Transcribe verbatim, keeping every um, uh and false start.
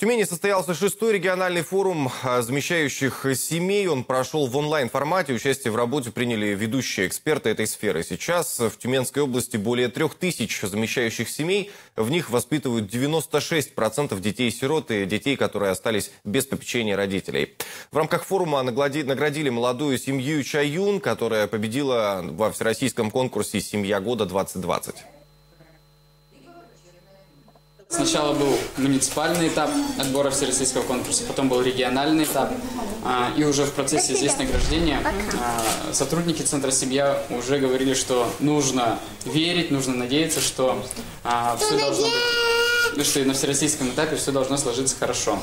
В Тюмени состоялся шестой региональный форум замещающих семей. Он прошел в онлайн-формате. Участие в работе приняли ведущие эксперты этой сферы. Сейчас в Тюменской области более трех тысяч замещающих семей. В них воспитывают девяносто шесть процентов детей-сирот и детей, которые остались без попечения родителей. В рамках форума наградили молодую семью Чаюн, которая победила во всероссийском конкурсе «Семья года-двадцать двадцать». Сначала был муниципальный этап отбора всероссийского конкурса, потом был региональный этап, и уже в процессе здесь награждения сотрудники Центра «Семья» уже говорили, что нужно верить, нужно надеяться, что, все должно быть, что на всероссийском этапе все должно сложиться хорошо.